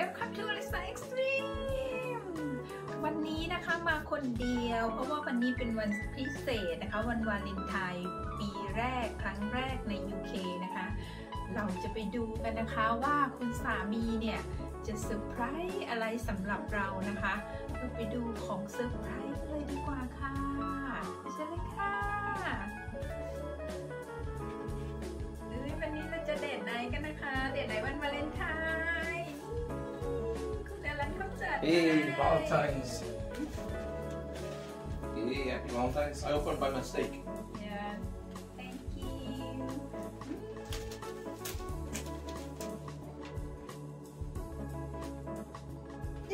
Welcome to Lisa Extreme วันนี้นะคะมาคนเดียวเพราะว่าวันนี้เป็นวันพิเศษนะคะวันวาเลนไทน์ปีแรกครั้งแรกใน UK นะคะเราจะไปดูกันนะคะว่าคุณสามีเนี่ยจะเซอร์ไพรส์อะไรสำหรับเรานะคะเราไปดูของเซอร์ไพรส์เลยดีกว่าค่ะเชิญเลยค่ะวันนี้เราจะเดทไนท์กันนะคะเดทไนท์วันวาเลนไทน์คุณอลันครับจัด Hey Valentine's Hey Happy Valentine's I opened by mistake Yeah Thank you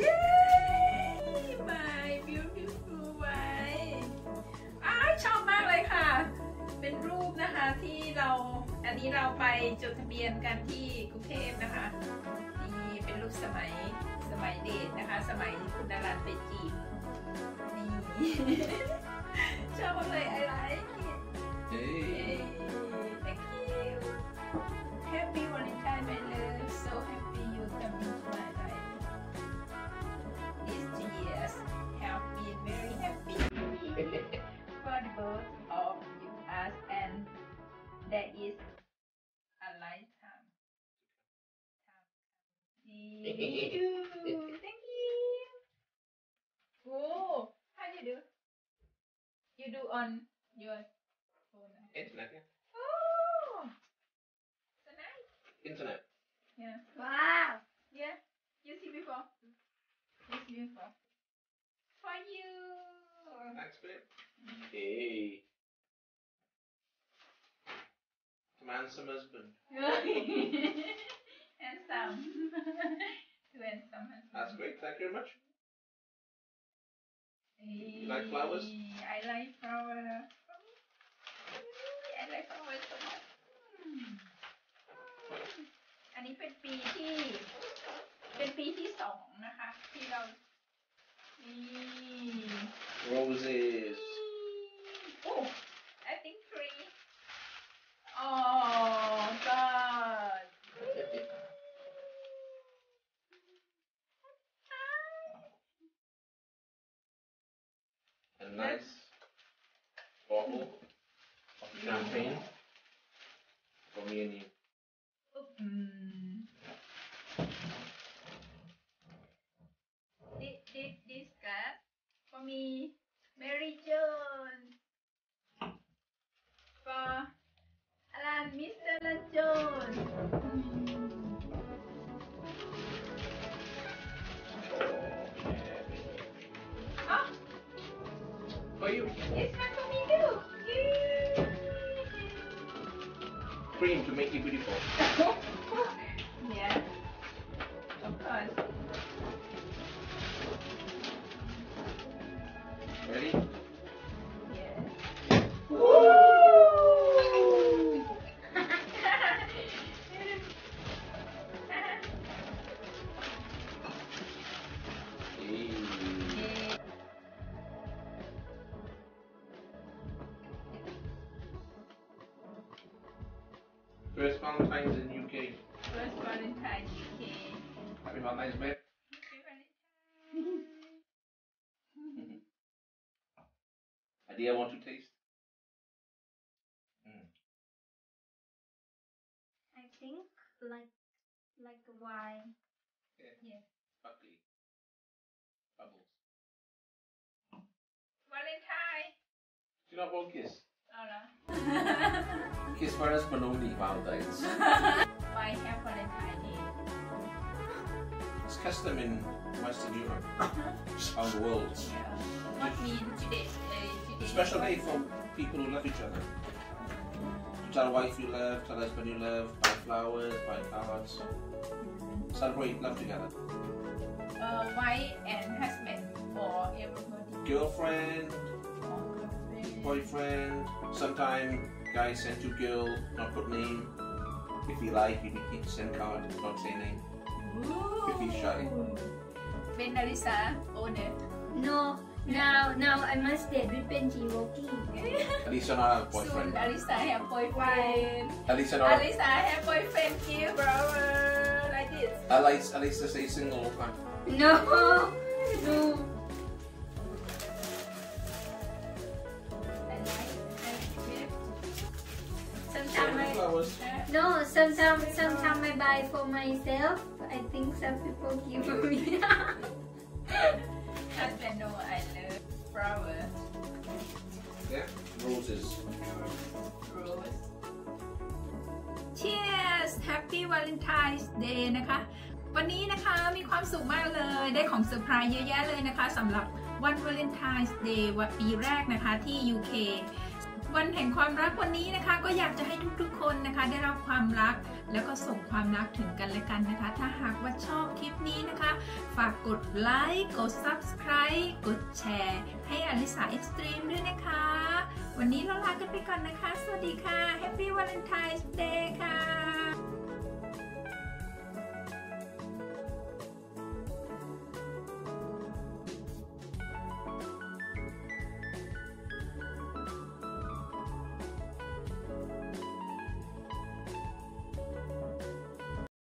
Yay My beautiful wife ชอบมากเลยค่ะเป็นรูปนะคะที่เราอันนี้เราไปจดทะเบียนกันที่กรุงเทพนะคะนี่เป็นรูปสมัยเดทนะคะสมัยคุณดารันไปจีบนี่ ชอบเลย I like it Thank you Happy Valentine my love so happy you come into my life This year help me very happy for the both of you us and there is a lifetime. Thank you. Oh, how do you do? You do on your phone. Internet. Yeah. Oh, so nice. Internet. Yeah. Wow. Yeah. You see before. You see before. For you. Thanks, babe. Hey. Handsome husband. Handsome. Too handsome husband. That's great. Thank you very much. You like flowers? I like flowers. I like flowers so much. อันนี้เป็นปีที่2นะคะที่เรานี่ Roses. Oh, I think 3. Oh.Nice bottle of champagne for me and you. This card for me, Mary Jones. For Alan, Mr. Alan Jones. You. It's not for me too. Yay. Cream to make you beautiful. Yeah. Of course. Ready? Yeah. Woo! Hey. First Valentine's in UK. First Valentine's UK. Happy Valentine's, babe. Happy Valentine's. Idea want to taste? I think like wine. Yeah. Bubbly. Bubbles. Valentine. Do you not want kiss? Kiss for us, but only Valentine's. Why have Valentine's Day? It's custom in Western Europe, around the world. Yeah. Not me today. Special day for people who love each other. Tell wife you love, tell husband you love, buy flowers, buy cards. Celebrate love together. Wife and husband for everybody. Girlfriend. Boyfriend, sometimes guys send to girl, not put name. If he like, he can send card, not say name. Ooh. If he's shy. Ben Alisa, owner. No, now I must stay with Benji walking. Alisa not have boyfriend. Soon, Alisa have boyfriend. Alisa have boyfriend, give brother. Like kids. At least I stay single all the time. No, no. No, sometimes I buy for myself. I think some people give me. Husband know I love flowers. Yeah, roses. Roses. Cheers, Happy Valentine's Day นะคะวันนี้นะคะมีความสุขมากเลยได้ของเซอร์ไพรส์เยอะแยะเลยนะคะสำหรับวัน Valentine's Day วันปีแรกนะคะที่ UKวันแห่งความรักวันนี้นะคะก็อยากจะให้ทุกๆคนนะคะได้รับความรักแล้วก็ส่งความรักถึงกันและกันนะคะถ้าหากว่าชอบคลิปนี้นะคะฝากกดไลค์กด Subscribe กดแชร์ให้อลิสาเอ็กซ์ตรีมด้วยนะคะวันนี้เราลากันไปก่อนนะคะสวัสดีค่ะ Happy Valentine's